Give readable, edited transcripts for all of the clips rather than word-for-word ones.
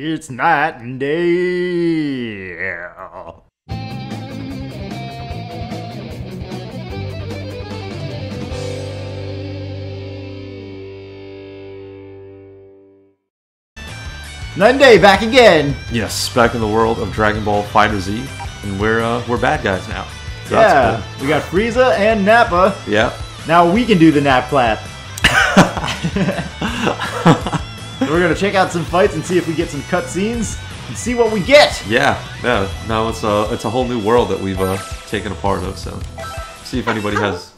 It's night and day. Monday, back again! Yes, back in the world of Dragon Ball FighterZ, and we're bad guys now. So yeah, cool. We got Frieza and Nappa. Yeah. Now we can do the nap clap. We're gonna check out some fights and see if we get some cutscenes and see what we get. Yeah. Now it's a whole new world that we've taken a part of. So see if anybody has.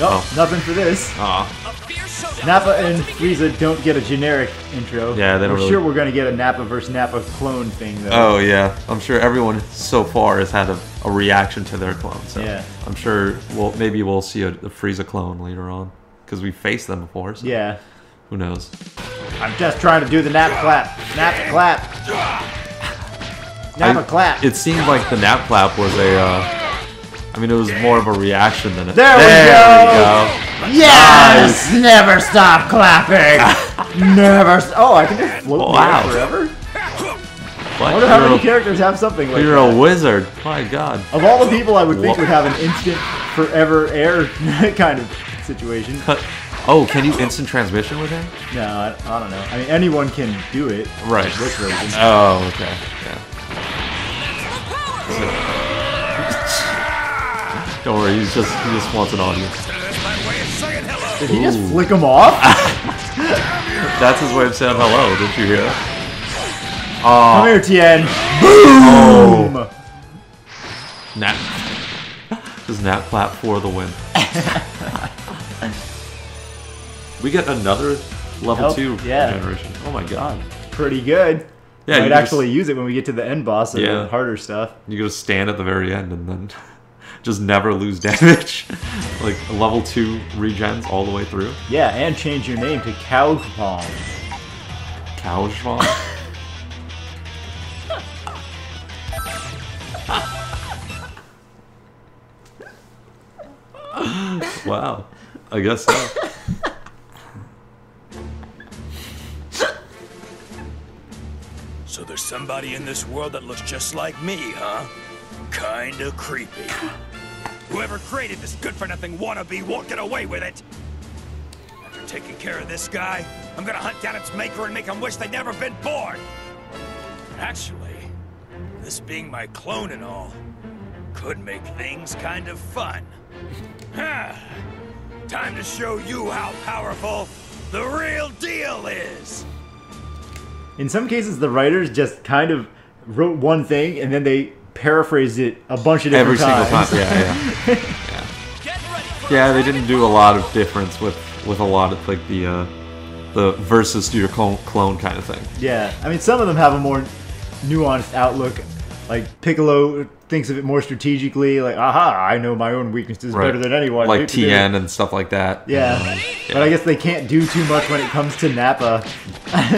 Oh, nothing for this. Nappa and Frieza don't get a generic intro. Yeah, they don't. I'm sure we're gonna get a Nappa versus Nappa clone thing though. Oh yeah, I'm sure everyone so far has had a reaction to their clone. So yeah, I'm sure maybe we'll see a Frieza clone later on because we faced them before. So yeah, who knows? I'm just trying to do the Nappa clap. Nappa clap. Nappa clap. It seemed like the Nappa clap was a. I mean, it was more of a reaction than a. There we go. Yes! Nice. Never stop clapping! Never stop. Oh, I can just float around forever? What? I wonder how many characters have something like that. You're a wizard. My god. Of all the people I would think would have an instant forever air kind of situation. Oh, can you instant transmission with him? No, I don't know. I mean, anyone can do it. Right. Oh, okay. Yeah. Don't worry, he just wants an audience. Did he just flick him off? That's his way of saying hello, didn't you hear? Come here, Tien. Boom! Oh. Nap. Just nap clap for the win. We get another level 2 generation. Oh my god. It's pretty good. Yeah, might actually use it when we get to the end boss and the harder stuff. You go stand at the very end and then... just never lose damage. Like level 2 regens all the way through. Yeah, and change your name to Cowjpong. Cowjpong? Wow. I guess so. So there's somebody in this world that looks just like me, huh? Kinda creepy. Whoever created this good-for-nothing wannabe won't get away with it! After taking care of this guy, I'm gonna hunt down its maker and make him wish they'd never been born! Actually, this being my clone and all, could make things kind of fun. Time to show you how powerful the real deal is! In some cases, the writers just kind of wrote one thing and then they paraphrased it a bunch of different times. Every single time, yeah, they didn't do a lot of difference with a lot of like the versus to your clone kind of thing. Yeah, I mean some of them have a more nuanced outlook. Like Piccolo thinks of it more strategically. Like, aha, I know my own weaknesses better than anyone. Like Tien and stuff like that. Yeah. But I guess they can't do too much when it comes to Nappa.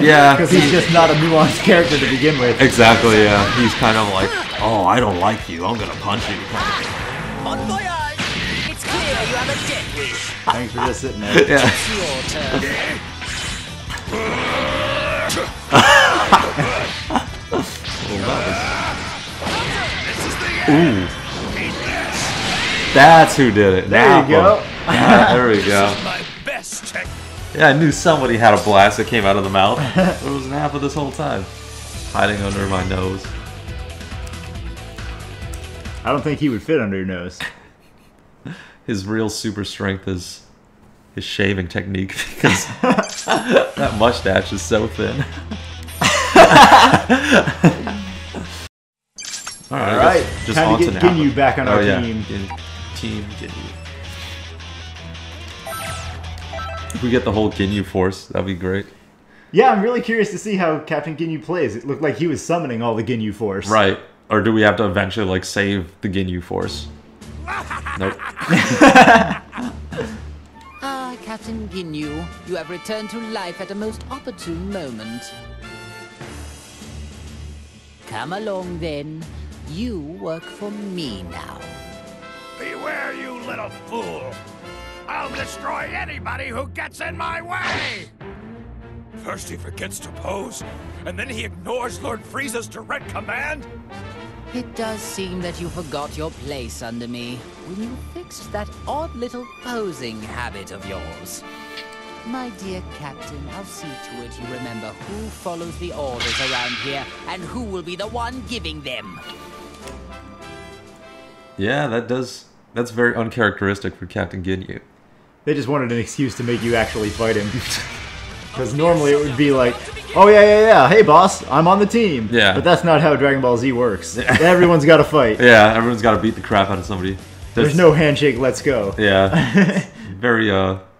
Yeah, because he's just not a nuanced character to begin with. Exactly. Yeah, he's kind of like, oh, I don't like you. I'm gonna punch you. On voyage. It's clear you have a dead wish. Thanks for just sitting there. Yeah. It's your turn. Ooh. That's who did it. There you go. Yeah, there we go. This is my best check. Yeah, I knew somebody had a blast that came out of the mouth. It was Nappa this whole time. Hiding under my nose. I don't think he would fit under your nose. His real super strength is his shaving technique because that mustache is so thin. All right. Just time to get Ginyu back on our team. Yeah. Team Ginyu. If we get the whole Ginyu Force, that'd be great. Yeah, I'm really curious to see how Captain Ginyu plays. It looked like he was summoning all the Ginyu Force. Right. Or do we have to eventually like save the Ginyu Force? Nope. Ah, Captain Ginyu, you have returned to life at a most opportune moment. Come along then. You work for me now. Beware, you little fool! I'll destroy anybody who gets in my way! First he forgets to pose, and then he ignores Lord Frieza's direct command? It does seem that you forgot your place under me when you fixed that odd little posing habit of yours. My dear Captain, I'll see to it you remember who follows the orders around here and who will be the one giving them. Yeah, that's very uncharacteristic for Captain Ginyu. They just wanted an excuse to make you actually fight him. Because normally it would be like, oh yeah, hey boss, I'm on the team. Yeah. But that's not how Dragon Ball Z works. Everyone's got to fight. Yeah, everyone's got to beat the crap out of somebody. There's no handshake, let's go. Yeah.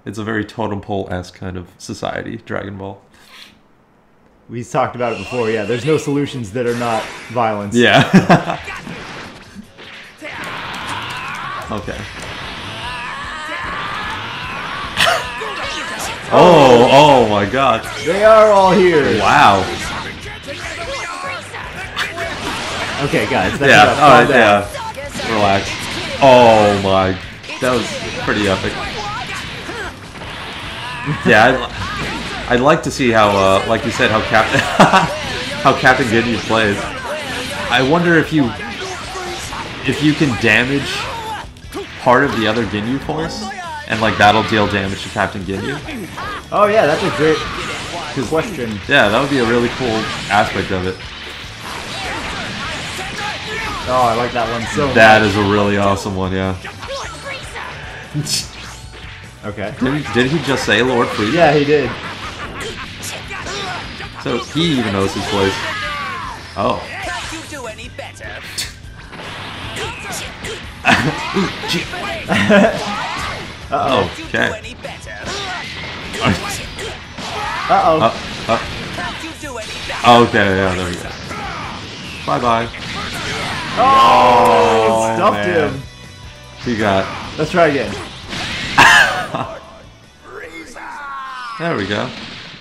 It's a very totem pole-esque kind of society, Dragon Ball. We've talked about it before, yeah. There's no solutions that are not violence. Yeah. Okay. Oh my god. They are all here. Wow. Okay, guys. That's enough. All right, yeah. Relax. Oh my. That was pretty epic. Yeah, I'd like to see how, like you said, how Captain how Captain Ginyu plays. I wonder if you can damage part of the other Ginyu Force, and like that'll deal damage to Captain Ginyu. Oh yeah, that's a great question. Yeah, that would be a really cool aspect of it. Oh, I like that one so much. That is a really awesome one, yeah. Okay. Did he just say Lord Frieza? Yeah, he did. So he even knows his place. Oh. Uh-oh. Okay. Uh-oh. Okay, yeah, there we go. Bye-bye. Oh, stuffed him. He got... Let's try again. There we go.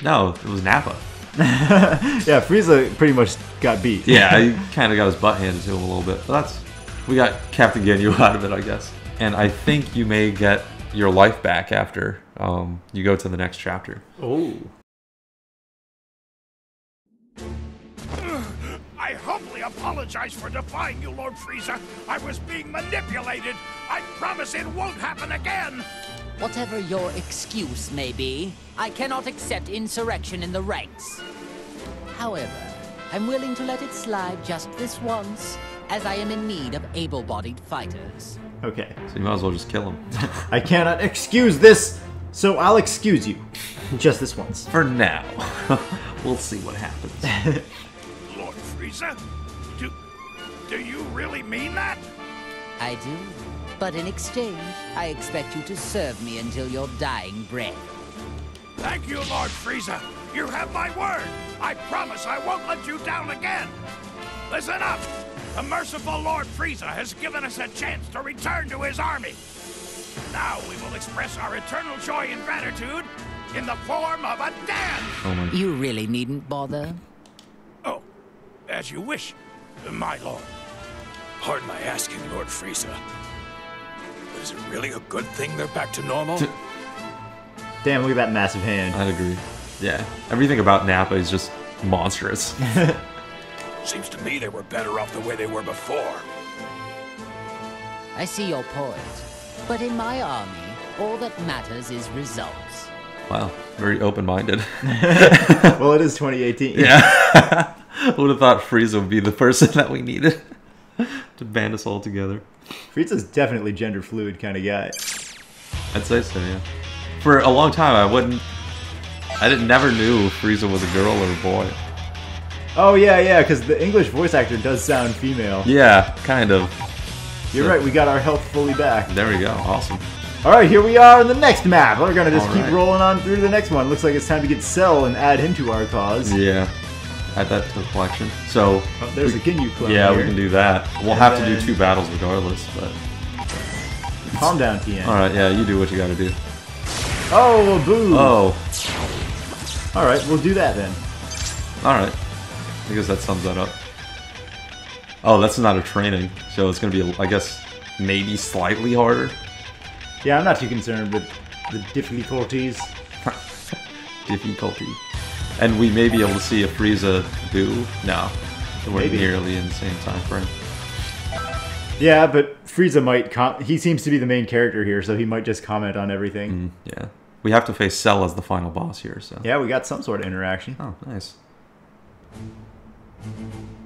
No, it was Nappa. Yeah, Frieza pretty much got beat. Yeah, he kind of got his butt handed to him a little bit. But that's... We got Captain Ginyu out of it, I guess. And I think you may get your life back after you go to the next chapter. Oh. I humbly apologize for defying you, Lord Frieza. I was being manipulated. I promise it won't happen again. Whatever your excuse may be, I cannot accept insurrection in the ranks. However, I'm willing to let it slide just this once, as I am in need of able-bodied fighters. Okay. So you might as well just kill him. I cannot excuse this, so I'll excuse you. Just this once. For now. We'll see what happens. Lord Frieza? Do you really mean that? I do. But in exchange, I expect you to serve me until your dying breath. Thank you, Lord Frieza. You have my word. I promise I won't let you down again. Listen up. The merciful Lord Frieza has given us a chance to return to his army. Now we will express our eternal joy and gratitude in the form of a dance. Oh, you really needn't bother. Oh, as you wish, my lord. Pardon my asking, Lord Frieza. Is it really a good thing they're back to normal? Damn, look at that massive hand. I agree. Yeah. Everything about Nappa is just monstrous. Seems to me they were better off the way they were before. I see your point. But in my army, all that matters is results. Wow. Very open-minded. Well, it is 2018. Yeah. Would have thought Frieza would be the person that we needed to band us all together. Frieza's definitely gender fluid kind of guy. I'd say so, yeah. For a long time, I never knew if Frieza was a girl or a boy. Oh yeah, because the English voice actor does sound female. Yeah, kind of. You're right. We got our health fully back. There we go. Awesome. All right, here we are in the next map. We're gonna just keep rolling on through to the next one. Looks like it's time to get Cell and add him to our cause. Yeah. Add that to the collection. So there's a Ginyu clone. Yeah, here. We can do that. We'll have to do 2 battles regardless, but calm down, Tien. All right, yeah, you do what you got to do. Oh, boo! Oh. All right, we'll do that then. All right, I guess that sums that up. Oh, that's not a training, so it's gonna be, I guess, maybe slightly harder. Yeah, I'm not too concerned with the difficulties. Difficulty. And we may be able to see a Frieza do now. We're nearly in the same time frame. Yeah, but Frieza might... He seems to be the main character here, so he might just comment on everything. Yeah. We have to face Cell as the final boss here, so... Yeah, we got some sort of interaction. Oh, nice.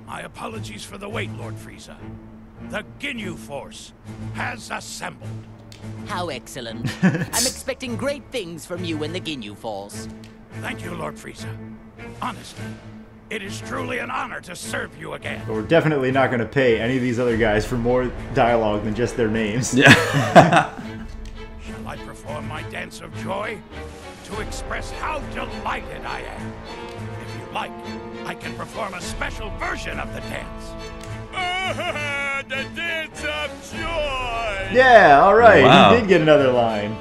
My apologies for the wait, Lord Frieza. The Ginyu Force has assembled. How excellent. I'm expecting great things from you and the Ginyu Force. Thank you, Lord Frieza. Honestly, it is truly an honor to serve you again. But we're definitely not going to pay any of these other guys for more dialogue than just their names. Yeah. Shall I perform my dance of joy to express how delighted I am? If you like, I can perform a special version of the dance. The dance of joy! Yeah, all right. Wow. He did get another line.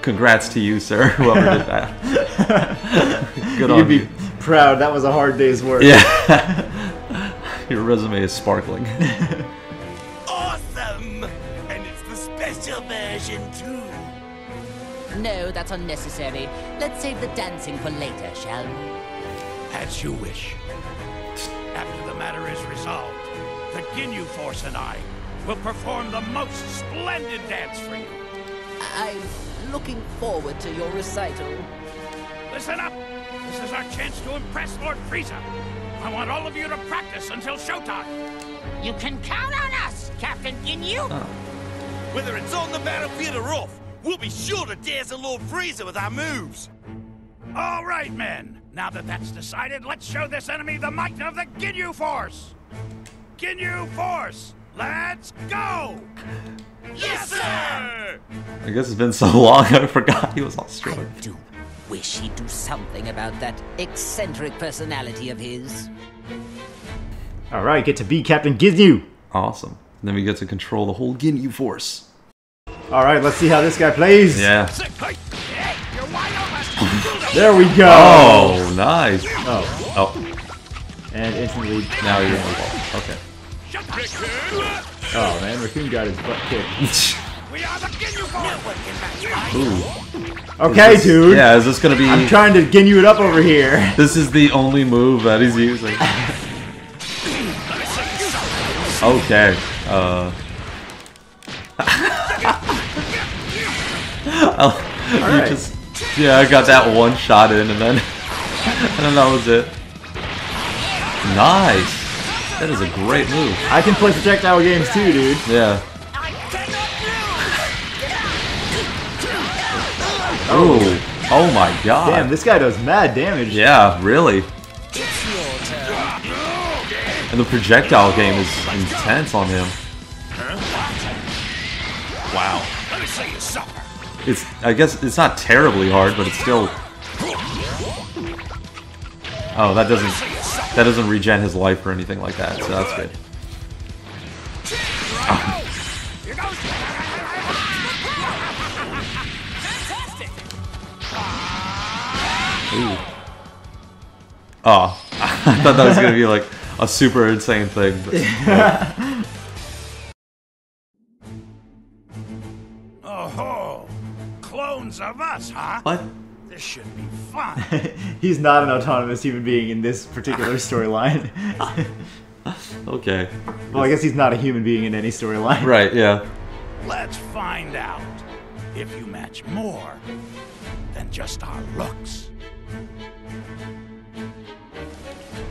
Congrats to you, sir, whoever did that. Good on you. You'd be proud. That was a hard day's work. Yeah. Your resume is sparkling. Awesome! And it's the special version, too. No, that's unnecessary. Let's save the dancing for later, shall we? As you wish. After the matter is resolved, the Ginyu Force and I will perform the most splendid dance for you. I'm looking forward to your recital. Listen up! This is our chance to impress Lord Frieza. I want all of you to practice until showtime. You can count on us, Captain Ginyu! Oh. Whether it's on the battlefield or off, we'll be sure to dazzle Lord Frieza with our moves. All right, men. Now that that's decided, let's show this enemy the might of the Ginyu Force! Ginyu Force! Let's go! Yes, sir! I guess it's been so long I forgot he was Australian. I do wish he'd do something about that eccentric personality of his. Alright, get to be Captain Ginyu! Awesome. And then we get to control the whole Ginyu Force. Alright, let's see how this guy plays. Yeah. There we go! Oh, nice. Oh. Oh. And instantly... Now you're on the ball. Okay. Oh man, Raccoon got his butt kicked. Ooh. Okay, dude. Yeah, is this gonna be? I'm trying to Ginyu it up over here. This is the only move that he's using. Okay. All right. Yeah, I got that one shot in, and then that was it. Nice. That is a great move. I can play projectile games too, dude. Yeah. Oh. Oh my god. Damn, this guy does mad damage. Yeah, really. And the projectile game is intense on him. Wow. It's, I guess it's not terribly hard, but it's still... Oh, that doesn't... That doesn't regen his life or anything like that, so that's good. Oh. Oh. I thought that was going to be like a super insane thing. But, yeah. Oh, clones of us, huh? What? This should be fun. He's not an autonomous human being in this particular storyline. Okay. Well, I guess he's not a human being in any storyline. Right, yeah. Let's find out if you match more than just our looks.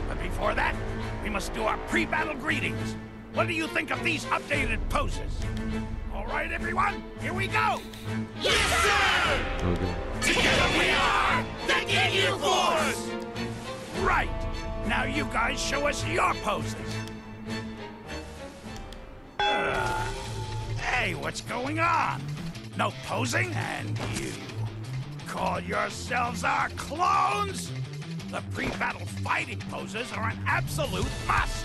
But before that, we must do our pre-battle greetings. What do you think of these updated poses? All right, everyone, here we go! Yes, sir! Okay. Together we are the Ginyu Force! Right! Now you guys show us your poses! Hey, what's going on? No posing? And you call yourselves our clones? The pre-battle fighting poses are an absolute must!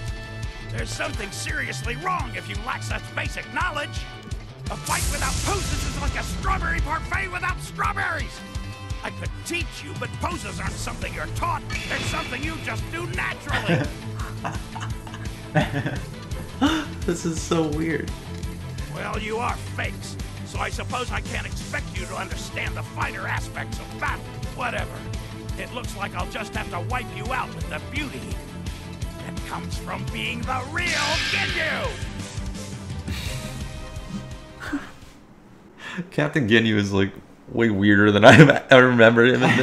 There's something seriously wrong if you lack such basic knowledge! A fight without poses is like a strawberry parfait without strawberries! I could teach you, but poses aren't something you're taught. They're something you just do naturally! This is so weird. Well, you are fakes, so I suppose I can't expect you to understand the fighter aspects of battle. Whatever. It looks like I'll just have to wipe you out with the beauty that comes from being the real Ginyu! Captain Ginyu is like way weirder than I remember him in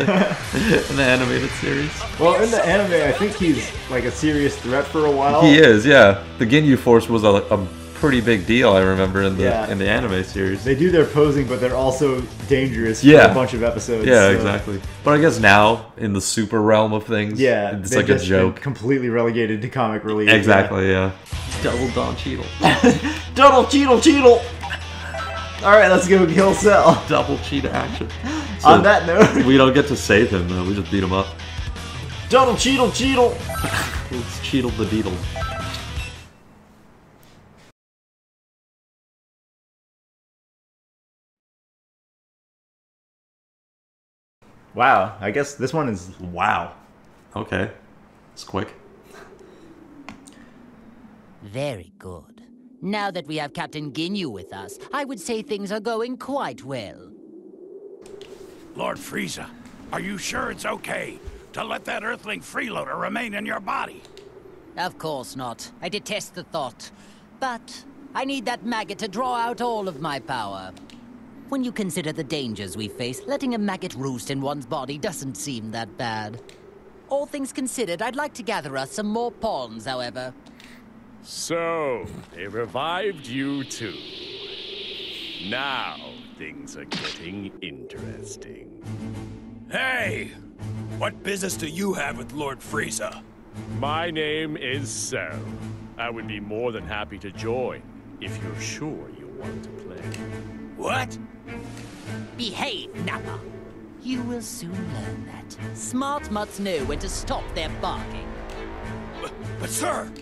the animated series. Well, in the anime, I think he's like a serious threat for a while. He is, yeah. The Ginyu Force was a pretty big deal, I remember, in the anime series. They do their posing, but they're also dangerous for a bunch of episodes. Yeah, so. Exactly. But I guess now, in the super realm of things, it's like a joke. Completely relegated to comic relief. Exactly, yeah. Double Don Cheadle. Double Cheadle Cheadle! Alright, let's go kill Cell. Double cheetah action. So on that note... We don't get to save him, though. We just beat him up. Double Cheetle Cheetle! Let's Cheetle the Beetle. Wow. I guess this one is... Wow. Okay. It's quick. Very good. Now that we have Captain Ginyu with us, I would say things are going quite well. Lord Frieza, are you sure it's okay to let that Earthling freeloader remain in your body? Of course not. I detest the thought. But I need that maggot to draw out all of my power. When you consider the dangers we face, letting a maggot roost in one's body doesn't seem that bad. All things considered, I'd like to gather us some more pawns, however. So, they revived you too. Now, things are getting interesting. Hey! What business do you have with Lord Frieza? My name is Cell. I would be more than happy to join, if you're sure you want to play. What? Behave, Nappa. You will soon learn that. Smart mutts know when to stop their barking. But sir!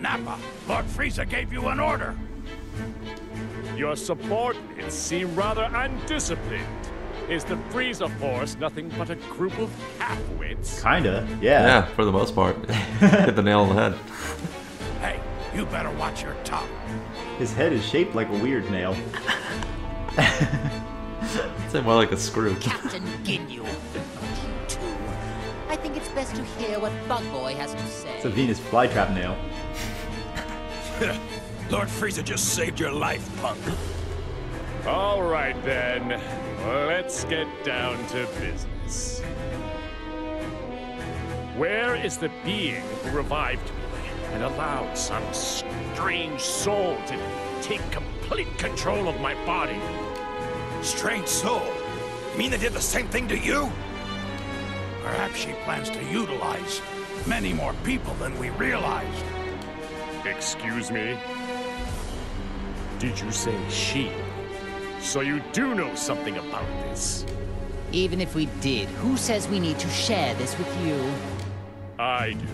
Nappa, Lord Frieza gave you an order. Your subordinates seem rather undisciplined. Is the Frieza Force nothing but a group of half-wits? Kinda, yeah. Yeah, for the most part. Hit the nail on the head. Hey, you better watch your tongue. His head is shaped like a weird nail. It's more like a screw. Captain Ginyu. I think it's best to hear what Bug Boy has to say. It's a Venus flytrap nail. Lord Frieza just saved your life, punk. All right, then. Let's get down to business. Where is the being who revived me and allowed some strange soul to take complete control of my body? Strange soul? You mean they did the same thing to you? Perhaps she plans to utilize many more people than we realized. Excuse me? Did you say she? So you do know something about this. Even if we did, who says we need to share this with you? I do.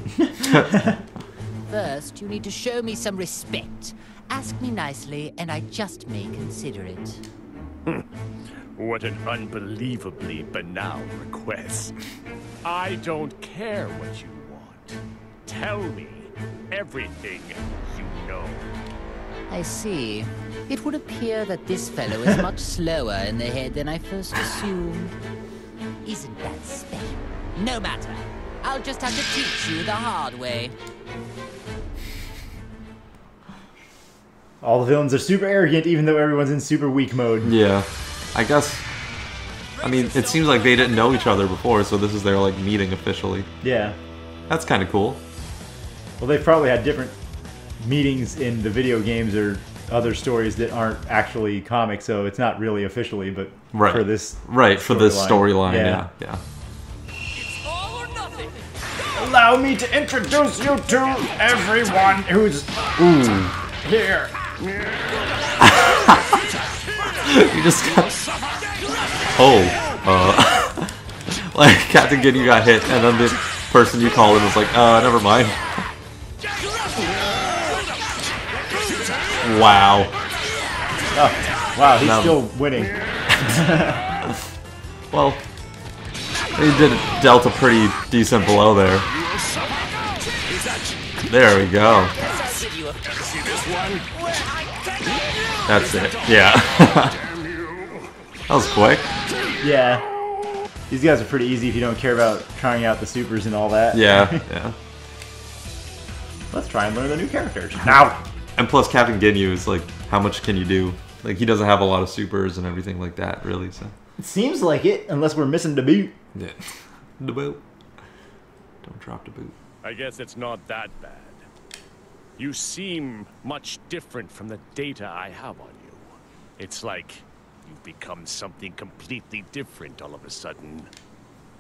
First, you need to show me some respect. Ask me nicely, and I just may consider it. What an unbelievably banal request. I don't care what you want. Tell me everything you know. I see. It would appear that this fellow is much slower in the head than I first assumed. Isn't that special? No matter. I'll just have to teach you the hard way. All the villains are super arrogant, even though everyone's in super weak mode. Yeah. I guess, I mean, it seems like they didn't know each other before, so this is their, like, meeting officially. Yeah. That's kind of cool. Well, they've probably had different meetings in the video games or other stories that aren't actually comic, so it's not really officially, but right. For this storyline, yeah. It's all or nothing. Allow me to introduce you to everyone who's here. You just got... like, Captain Ginyu got hit, and then the person you called him was like, never mind. Wow. Oh, wow, he's still winning. Well, he did dealt a pretty decent blow there. There we go. That's it, yeah. That was quick. Yeah. These guys are pretty easy if you don't care about trying out the supers and all that. Yeah, yeah. Let's try and learn the new characters now. And plus, Captain Ginyu is like, how much can you do? Like, he doesn't have a lot of supers and everything like that, really. So it seems like it, unless we're missing the boot. Yeah, the boot. Don't drop the boot. I guess it's not that bad. You seem much different from the data I have on you. It's like you've become something completely different all of a sudden.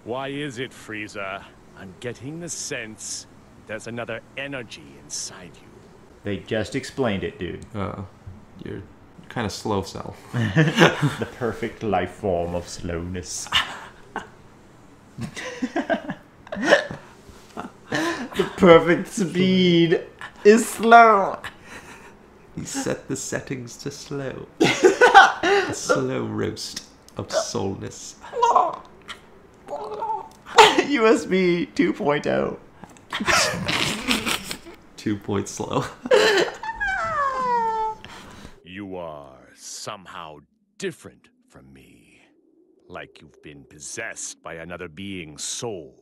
Why is it, Frieza? I'm getting the sense there's another energy inside you. They just explained it, dude. You're kind of slow, Cell. The perfect life form of slowness. The perfect speed is slow. He set the settings to slow. A slow roast of soulness. USB 2.0. 2 points slow. You are somehow different from me. Like you've been possessed by another being's soul.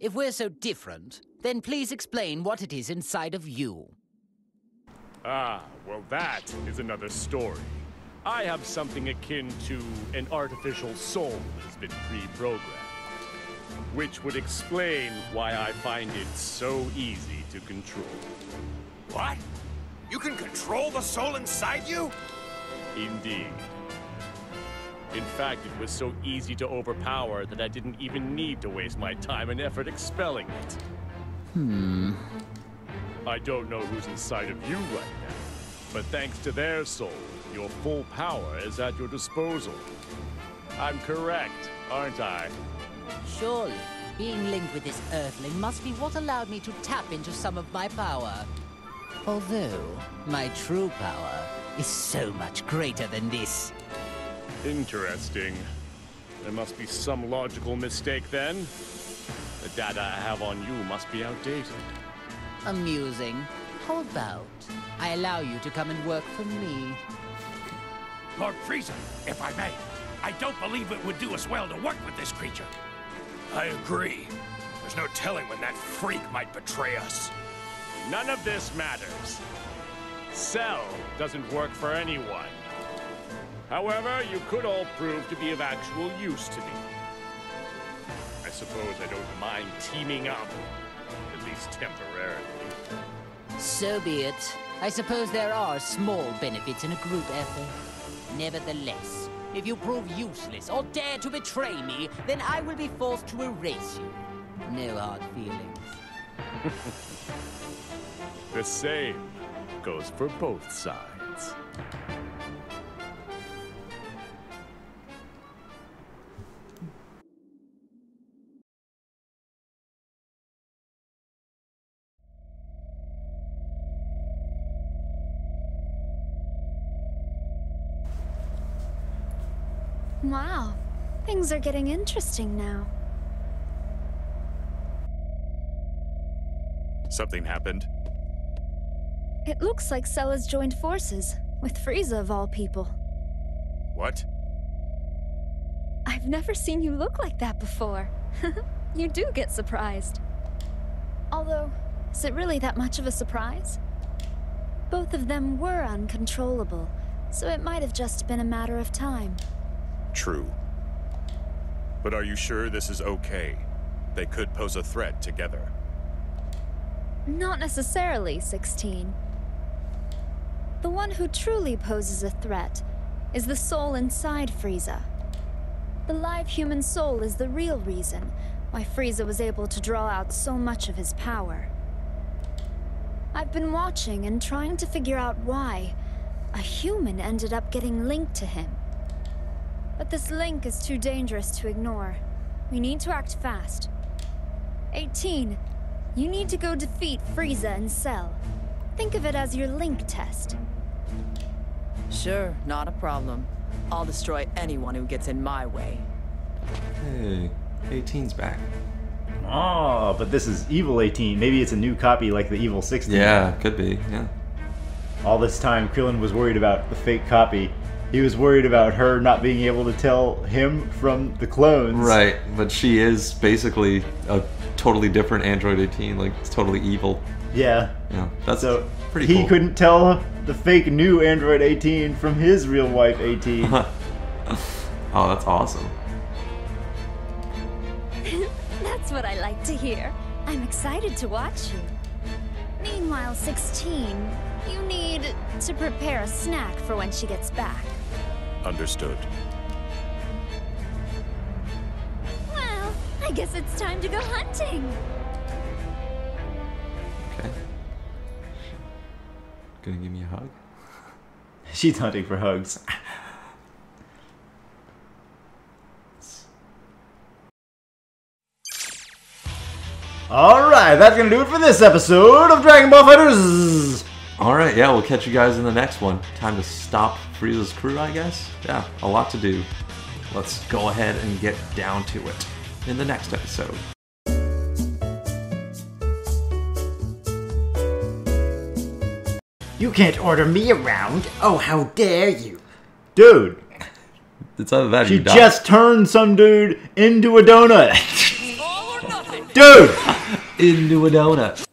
If we're so different, then please explain what it is inside of you. Ah, well, that is another story. I have something akin to an artificial soul that's been pre-programmed, which would explain why I find it so easy to control. What? You can control the soul inside you? Indeed. In fact, it was so easy to overpower that I didn't even need to waste my time and effort expelling it. Hmm. I don't know who's inside of you right now, but thanks to their soul, your full power is at your disposal. I'm correct, aren't I? Surely, being linked with this earthling must be what allowed me to tap into some of my power. Although, my true power is so much greater than this. Interesting. There must be some logical mistake then. The data I have on you must be outdated. Amusing. How about I allow you to come and work for me? Lord Frieza, if I may, I don't believe it would do us well to work with this creature. I agree. There's no telling when that freak might betray us. None of this matters. Cell doesn't work for anyone. However, you could all prove to be of actual use to me. I suppose I don't mind teaming up, at least temporarily. So be it. I suppose there are small benefits in a group effort. Nevertheless, if you prove useless or dare to betray me, then I will be forced to erase you. No hard feelings. The same goes for both sides. Wow, things are getting interesting now. Something happened? It looks like Cell has joined forces with Frieza of all people. What? I've never seen you look like that before. You do get surprised. Although, is it really that much of a surprise? Both of them were uncontrollable, so it might have just been a matter of time. True. But are you sure this is okay? They could pose a threat together. Not necessarily, 16. The one who truly poses a threat is the soul inside Frieza. The live human soul is the real reason why Frieza was able to draw out so much of his power. I've been watching and trying to figure out why a human ended up getting linked to him. But this link is too dangerous to ignore. We need to act fast. 18, you need to go defeat Frieza and Cell. Think of it as your link test. Sure, not a problem. I'll destroy anyone who gets in my way. Hey, 18's back. Oh, but this is evil 18. Maybe it's a new copy like the evil 16. Yeah, could be, yeah. All this time, Krillin was worried about the fake copy. He was worried about her not being able to tell him from the clones. Right, but she is basically a totally different Android 18, like, it's totally evil. Yeah. Yeah, that's so pretty cool. He couldn't tell the fake new Android 18 from his real wife 18. Oh, that's awesome. That's what I like to hear. I'm excited to watch you. Meanwhile, 16, you need to prepare a snack for when she gets back. Understood. Well, I guess it's time to go hunting. Okay. Gonna give me a hug? She's hunting for hugs. Alright, that's gonna do it for this episode of Dragon Ball FighterZ. Alright, yeah, we'll catch you guys in the next one. Time to stop Frieza's crew, I guess? Yeah, a lot to do. Let's go ahead and get down to it in the next episode. You can't order me around. Oh, how dare you. Dude. It's either that or you die. She just turned some dude into a donut. Dude! Into a donut.